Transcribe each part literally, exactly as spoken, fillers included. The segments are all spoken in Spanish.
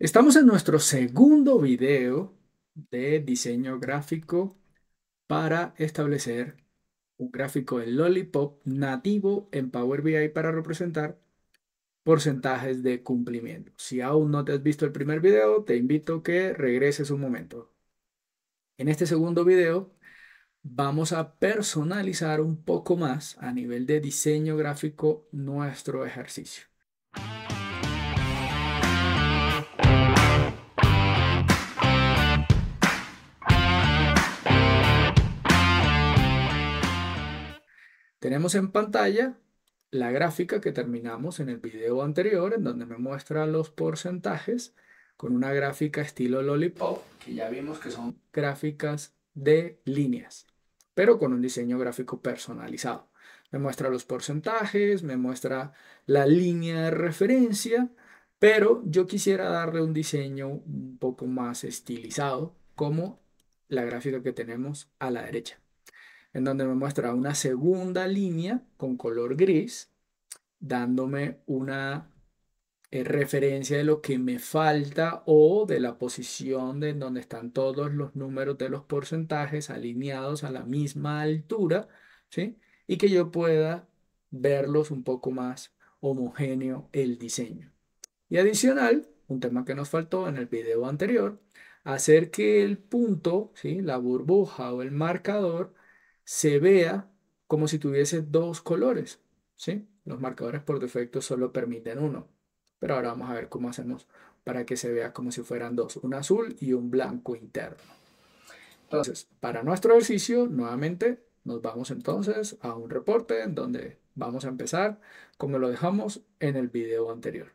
Estamos en nuestro segundo video de diseño gráfico para establecer un gráfico en Lollipop nativo en Power B I para representar porcentajes de cumplimiento. Si aún no te has visto el primer video, te invito a que regreses un momento. En este segundo video vamos a personalizar un poco más a nivel de diseño gráfico nuestro ejercicio. Tenemos en pantalla la gráfica que terminamos en el video anterior, en donde me muestra los porcentajes con una gráfica estilo Lollipop, que ya vimos que son gráficas de líneas, pero con un diseño gráfico personalizado. Me muestra los porcentajes, me muestra la línea de referencia, pero yo quisiera darle un diseño un poco más estilizado, como la gráfica que tenemos a la derecha, en donde me muestra una segunda línea con color gris, dándome una eh, referencia de lo que me falta o de la posición de en donde están todos los números de los porcentajes alineados a la misma altura, ¿sí? Y que yo pueda verlos un poco más homogéneo el diseño. Y adicional, un tema que nos faltó en el video anterior, hacer que el punto, ¿sí?, la burbuja o el marcador, se vea como si tuviese dos colores, ¿sí? Los marcadores por defecto solo permiten uno, pero ahora vamos a ver cómo hacemos para que se vea como si fueran dos, un azul y un blanco interno. Entonces, para nuestro ejercicio, nuevamente, nos vamos entonces a un reporte en donde vamos a empezar como lo dejamos en el video anterior.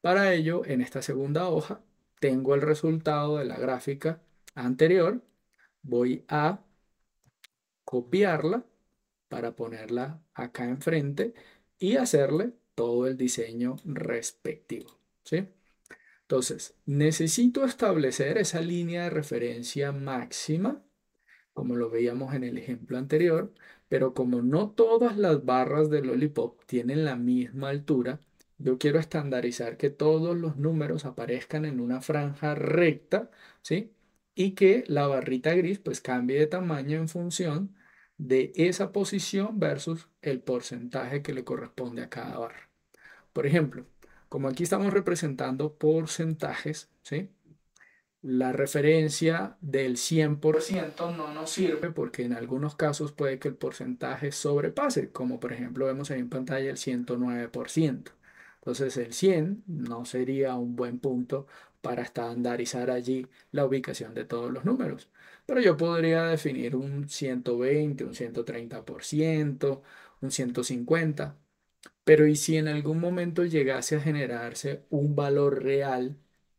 Para ello, en esta segunda hoja, tengo el resultado de la gráfica anterior. Voy a copiarla para ponerla acá enfrente y hacerle todo el diseño respectivo, ¿sí? Entonces, necesito establecer esa línea de referencia máxima, como lo veíamos en el ejemplo anterior, pero como no todas las barras de Lollipop tienen la misma altura, yo quiero estandarizar que todos los números aparezcan en una franja recta, ¿sí? Y que la barrita gris pues cambie de tamaño en función de esa posición versus el porcentaje que le corresponde a cada barra. Por ejemplo, como aquí estamos representando porcentajes, ¿sí?, la referencia del cien por ciento no nos sirve porque en algunos casos puede que el porcentaje sobrepase, como por ejemplo vemos ahí en pantalla el ciento nueve por ciento. Entonces el cien no sería un buen punto para estandarizar allí la ubicación de todos los números. Pero yo podría definir un ciento veinte, un ciento treinta por ciento, un ciento cincuenta por ciento. Pero ¿y si en algún momento llegase a generarse un valor real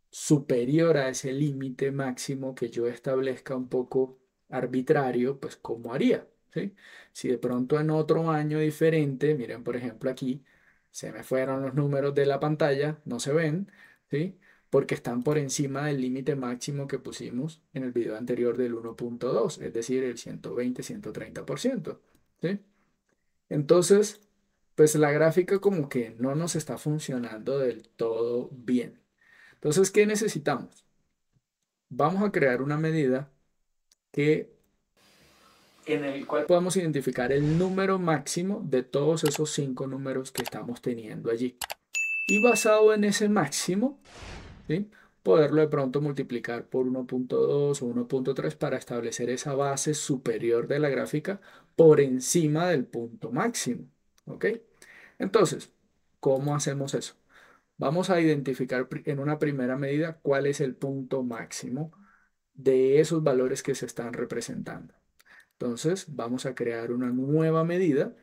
superior a ese límite máximo que yo establezca un poco arbitrario? Pues ¿cómo haría? ¿Sí? Si de pronto en otro año diferente, miren por ejemplo aquí, se me fueron los números de la pantalla, no se ven, ¿sí?, porque están por encima del límite máximo que pusimos en el video anterior del uno punto dos, es decir, el ciento veinte, ciento treinta por ciento, ¿sí? Entonces, pues la gráfica como que no nos está funcionando del todo bien. Entonces, ¿qué necesitamos? Vamos a crear una medida que en el cual podamos identificar el número máximo de todos esos cinco números que estamos teniendo allí. Y basado en ese máximo, ¿sí?, poderlo de pronto multiplicar por uno punto dos o uno punto tres para establecer esa base superior de la gráfica por encima del punto máximo, ¿ok? Entonces, ¿cómo hacemos eso? Vamos a identificar en una primera medida cuál es el punto máximo de esos valores que se están representando. Entonces, vamos a crear una nueva medida.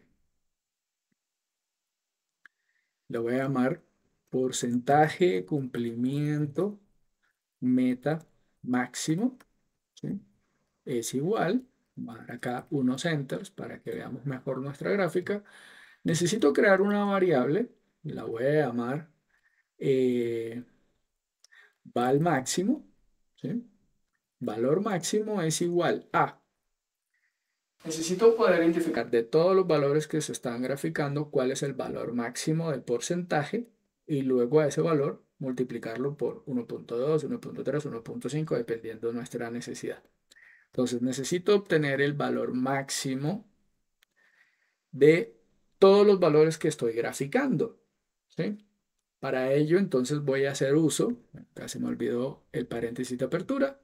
Lo voy a llamar porcentaje de cumplimiento meta máximo, ¿sí? Es igual, van acá unos centers para que veamos mejor nuestra gráfica. Necesito crear una variable, la voy a llamar eh, val máximo, ¿sí? Valor máximo es igual a. Necesito poder identificar de todos los valores que se están graficando cuál es el valor máximo del porcentaje y luego a ese valor multiplicarlo por uno punto dos, uno punto tres, uno punto cinco, dependiendo de nuestra necesidad. Entonces necesito obtener el valor máximo de todos los valores que estoy graficando, ¿sí? Para ello entonces voy a hacer uso, acá se me olvidó el paréntesis de apertura,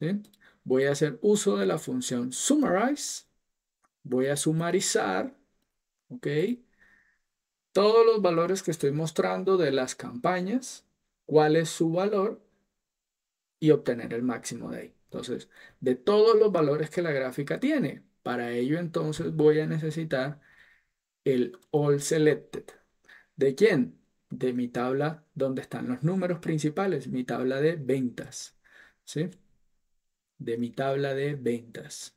¿sí? Voy a hacer uso de la función Summarize, voy a sumarizar, ¿ok? Todos los valores que estoy mostrando de las campañas, cuál es su valor y obtener el máximo de ahí. Entonces, de todos los valores que la gráfica tiene, para ello entonces voy a necesitar el All Selected. ¿De quién? De mi tabla donde están los números principales, mi tabla de ventas, ¿sí? De mi tabla de ventas.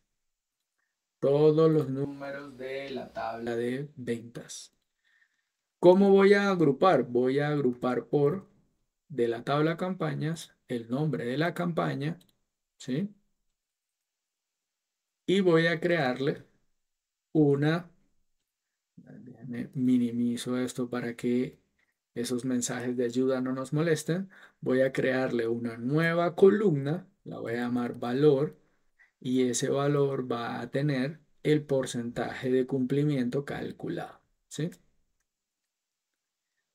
Todos los números de la tabla de ventas. ¿Cómo voy a agrupar? Voy a agrupar por, de la tabla campañas, el nombre de la campaña, ¿sí? Y voy a crearle una, minimizo esto para que esos mensajes de ayuda no nos molesten, voy a crearle una nueva columna, la voy a llamar valor, y ese valor va a tener el porcentaje de cumplimiento calculado, ¿sí?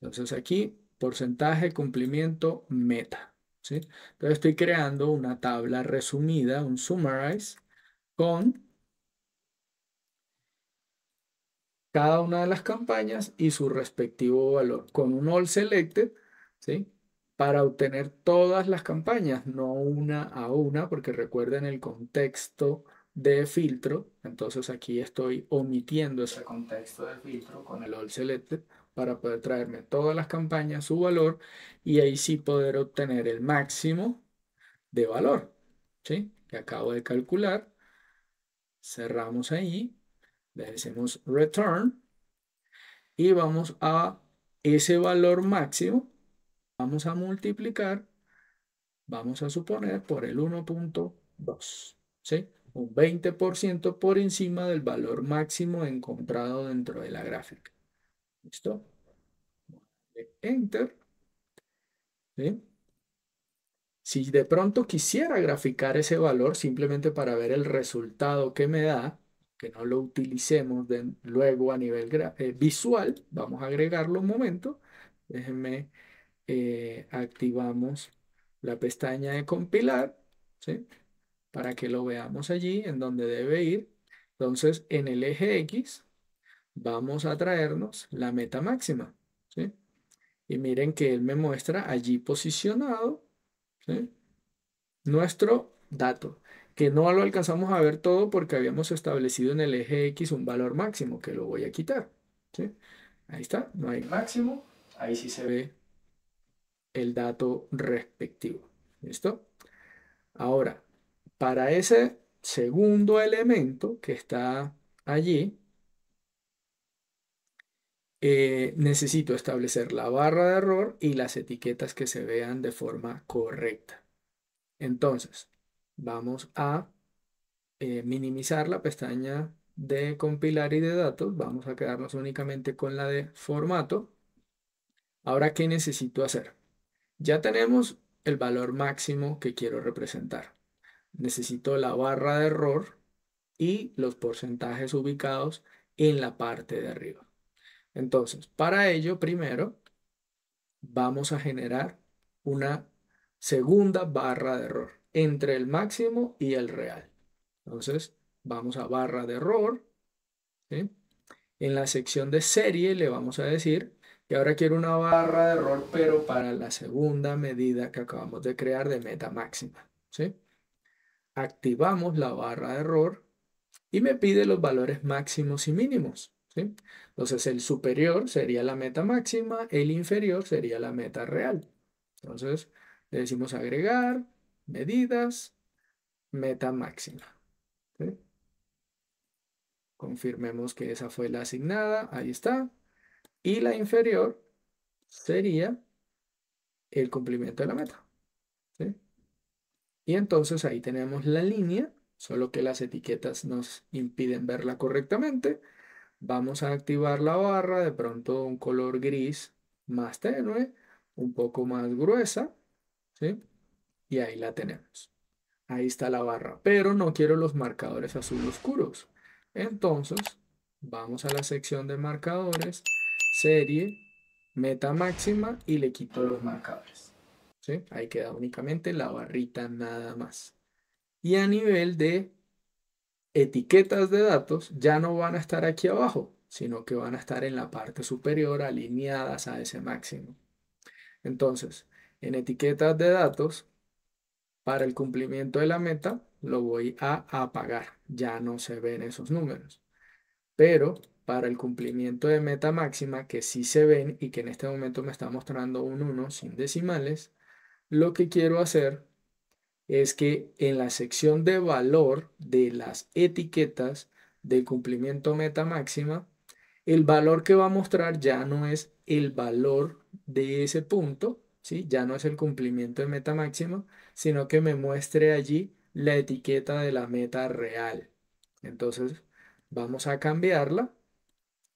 Entonces aquí, porcentaje, cumplimiento, meta, ¿sí? Entonces estoy creando una tabla resumida, un summarize, con cada una de las campañas y su respectivo valor, con un all selected, ¿sí? Para obtener todas las campañas, no una a una, porque recuerden el contexto de filtro, entonces aquí estoy omitiendo ese contexto de filtro con el all selected, para poder traerme todas las campañas, su valor, y ahí sí poder obtener el máximo de valor, ¿sí? Que acabo de calcular. Cerramos ahí, le decimos return, y vamos a ese valor máximo, vamos a multiplicar, vamos a suponer por el uno punto dos, ¿sí? Un veinte por ciento por encima del valor máximo encontrado dentro de la gráfica. ¿Listo? Enter. ¿Sí? Si de pronto quisiera graficar ese valor simplemente para ver el resultado que me da, que no lo utilicemos de, luego a nivel eh, visual, vamos a agregarlo un momento. Déjenme, eh, activamos la pestaña de compilar, ¿sí? Para que lo veamos allí en donde debe ir. Entonces, en el eje X, vamos a traernos la meta máxima, ¿sí? Y miren que él me muestra allí posicionado, ¿sí? Nuestro dato, que no lo alcanzamos a ver todo porque habíamos establecido en el eje X un valor máximo, que lo voy a quitar, ¿sí? Ahí está, no hay máximo, ahí sí se ve el dato respectivo, ¿listo? Ahora, para ese segundo elemento que está allí, Eh, necesito establecer la barra de error y las etiquetas que se vean de forma correcta. Entonces, vamos a eh, minimizar la pestaña de compilar y de datos. Vamos a quedarnos únicamente con la de formato. Ahora, ¿qué necesito hacer? Ya tenemos el valor máximo que quiero representar. Necesito la barra de error y los porcentajes ubicados en la parte de arriba. Entonces, para ello, primero, vamos a generar una segunda barra de error entre el máximo y el real. Entonces, vamos a barra de error, ¿sí? En la sección de serie le vamos a decir que ahora quiero una barra de error, pero para la segunda medida que acabamos de crear de meta máxima, ¿sí? Activamos la barra de error y me pide los valores máximos y mínimos, ¿sí? Entonces el superior sería la meta máxima, el inferior sería la meta real. Entonces le decimos agregar, medidas, meta máxima, ¿sí? Confirmemos que esa fue la asignada, ahí está. Y la inferior sería el cumplimiento de la meta, ¿sí? Y entonces ahí tenemos la línea, solo que las etiquetas nos impiden verla correctamente. Vamos a activar la barra, de pronto un color gris más tenue, un poco más gruesa, ¿sí? Y ahí la tenemos. Ahí está la barra, pero no quiero los marcadores azul oscuros. Entonces, vamos a la sección de marcadores, serie, meta máxima y le quito los marcadores. ¿Sí? Ahí queda únicamente la barrita nada más. Y a nivel de etiquetas de datos, ya no van a estar aquí abajo, sino que van a estar en la parte superior alineadas a ese máximo. Entonces, en etiquetas de datos, para el cumplimiento de la meta, lo voy a apagar. Ya no se ven esos números. Pero para el cumplimiento de meta máxima, que sí se ven y que en este momento me está mostrando un uno sin decimales, lo que quiero hacer es que en la sección de valor de las etiquetas del cumplimiento meta máxima, el valor que va a mostrar ya no es el valor de ese punto, ¿sí? Ya no es el cumplimiento de meta máxima, sino que me muestre allí la etiqueta de la meta real. Entonces vamos a cambiarla,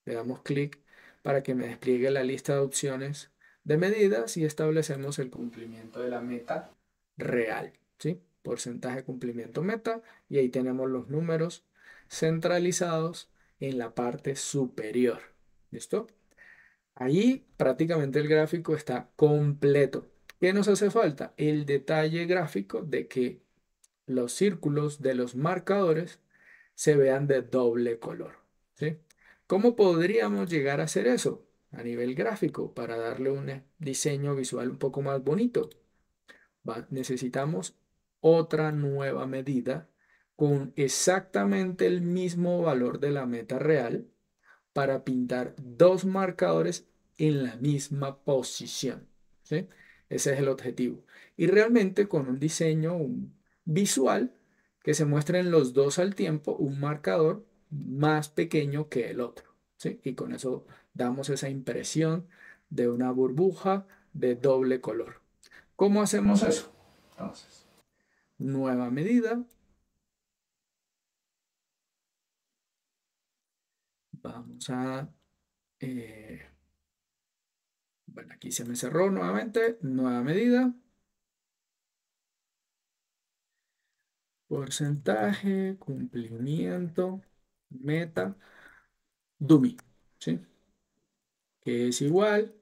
le damos clic para que me despliegue la lista de opciones de medidas y establecemos el cumplimiento de la meta real, ¿sí? Porcentaje de cumplimiento meta, y ahí tenemos los números centralizados en la parte superior. ¿Listo? Allí prácticamente el gráfico está completo. ¿Qué nos hace falta? El detalle gráfico de que los círculos de los marcadores se vean de doble color, ¿sí? ¿Cómo podríamos llegar a hacer eso a nivel gráfico para darle un diseño visual un poco más bonito? Va, necesitamos otra nueva medida con exactamente el mismo valor de la meta real, para pintar dos marcadores en la misma posición, ¿sí? Ese es el objetivo. Y realmente con un diseño visual que se muestren los dos al tiempo, un marcador más pequeño que el otro, ¿sí? Y con eso damos esa impresión de una burbuja de doble color. ¿Cómo hacemos eso? Entonces, nueva medida. Vamos a, eh, bueno, aquí se me cerró nuevamente, nueva medida. Porcentaje, cumplimiento, meta, dummy, ¿sí? Que es igual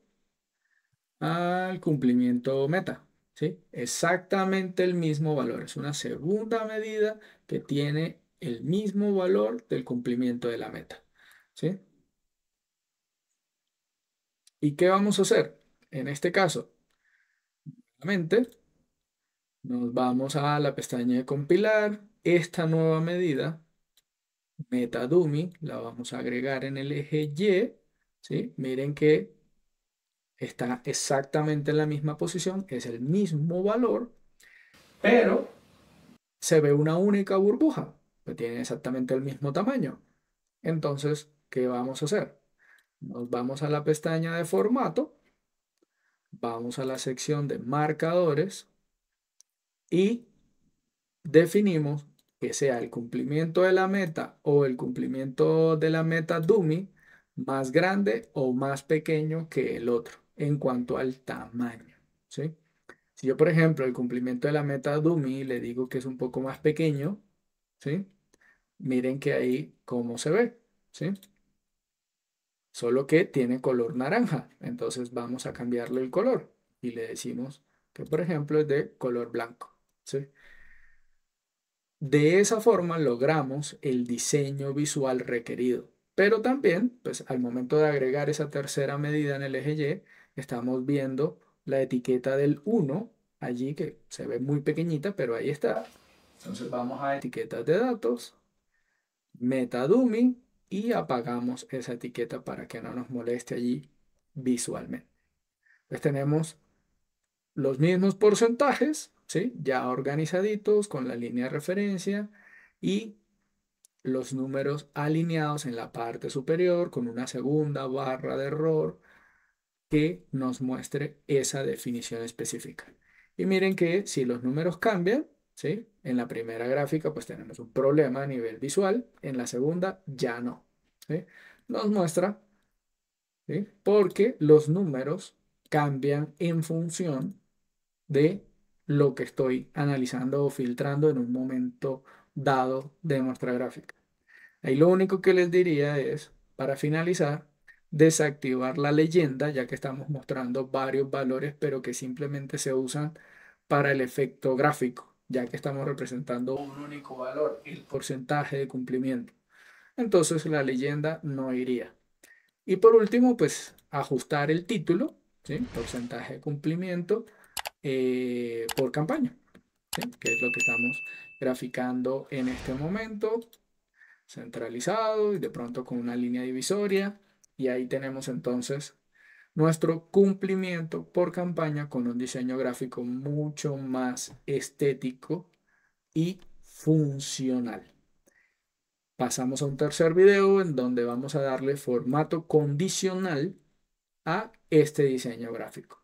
al cumplimiento meta, ¿sí? Exactamente el mismo valor, es una segunda medida que tiene el mismo valor del cumplimiento de la meta. ¿Sí? ¿Y qué vamos a hacer? En este caso, nuevamente, nos vamos a la pestaña de compilar. Esta nueva medida, meta dummy, la vamos a agregar en el eje Y, ¿sí? Miren que está exactamente en la misma posición, es el mismo valor, pero se ve una única burbuja que tiene exactamente el mismo tamaño. Entonces, ¿qué vamos a hacer? Nos vamos a la pestaña de formato, vamos a la sección de marcadores y definimos que sea el cumplimiento de la meta o el cumplimiento de la meta dummy más grande o más pequeño que el otro en cuanto al tamaño, ¿sí? Si yo, por ejemplo, el cumplimiento de la meta dummy le digo que es un poco más pequeño, ¿sí? Miren que ahí cómo se ve, ¿sí? Solo que tiene color naranja. Entonces vamos a cambiarle el color y le decimos que, por ejemplo, es de color blanco, ¿sí? De esa forma logramos el diseño visual requerido. Pero también, pues al momento de agregar esa tercera medida en el eje Y, estamos viendo la etiqueta del uno allí, que se ve muy pequeñita, pero ahí está. Entonces vamos a etiquetas de datos, meta dummy, y apagamos esa etiqueta para que no nos moleste allí visualmente. Pues tenemos los mismos porcentajes, ¿sí? Ya organizaditos con la línea de referencia y los números alineados en la parte superior con una segunda barra de error que nos muestre esa definición específica. Y miren que si los números cambian, ¿sí? En la primera gráfica pues tenemos un problema a nivel visual, en la segunda ya no, ¿sí? Nos muestra, ¿sí? Porque los números cambian en función de lo que estoy analizando o filtrando en un momento dado de nuestra gráfica. Ahí lo único que les diría es, para finalizar, desactivar la leyenda, ya que estamos mostrando varios valores, pero que simplemente se usan para el efecto gráfico, ya que estamos representando un único valor, el porcentaje de cumplimiento. Entonces la leyenda no iría. Y por último, pues ajustar el título, ¿sí? Porcentaje de cumplimiento eh, por campaña, ¿sí? Que es lo que estamos graficando en este momento, centralizado y de pronto con una línea divisoria. Y ahí tenemos entonces nuestro cumplimiento por campaña con un diseño gráfico mucho más estético y funcional. Pasamos a un tercer video en donde vamos a darle formato condicional a este diseño gráfico.